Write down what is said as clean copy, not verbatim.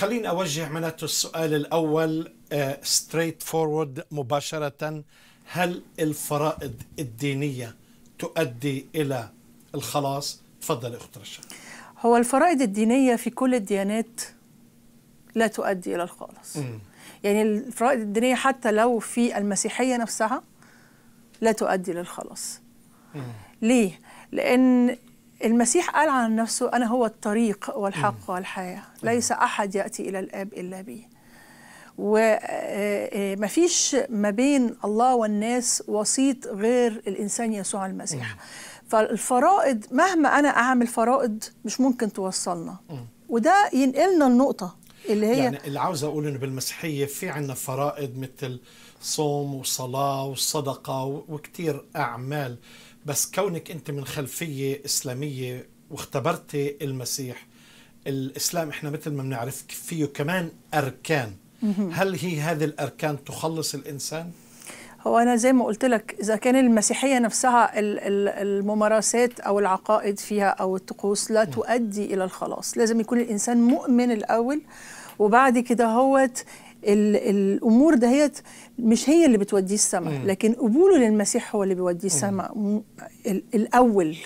خليني أوجه معناته السؤال الأول straight forward مباشرة. هل الفرائض الدينية تؤدي إلى الخلاص؟ تفضل أخت رشا. هو الفرائض الدينية في كل الديانات لا تؤدي إلى الخلاص. يعني الفرائض الدينية حتى لو في المسيحية نفسها لا تؤدي للخلاص. ليه؟ لأن المسيح قال عن نفسه: أنا هو الطريق والحق والحياة، ليس أحد يأتي إلى الآب إلا بي. ومفيش ما بين الله والناس وسيط غير الإنسان يسوع المسيح. فالفرائض مهما أنا أعمل فرائض مش ممكن توصلنا. وده ينقلنا النقطة اللي هي يعني اللي عاوز أقول إنه بالمسيحية في عنا فرائض مثل صوم وصلاة وصدقة وكتير أعمال، بس كونك أنت من خلفية إسلامية واختبرتي المسيح، الإسلام إحنا مثل ما بنعرف فيه كمان أركان. هل هي هذه الأركان تخلص الإنسان؟ هو أنا زي ما قلت لك، إذا كان المسيحية نفسها الممارسات أو العقائد فيها أو الطقوس لا تؤدي إلى الخلاص. لازم يكون الإنسان مؤمن الأول، وبعد كده هوت الأمور دهيت مش هي اللي بتوديه السماء، لكن قبوله للمسيح هو اللي بيوديه السماء الأول.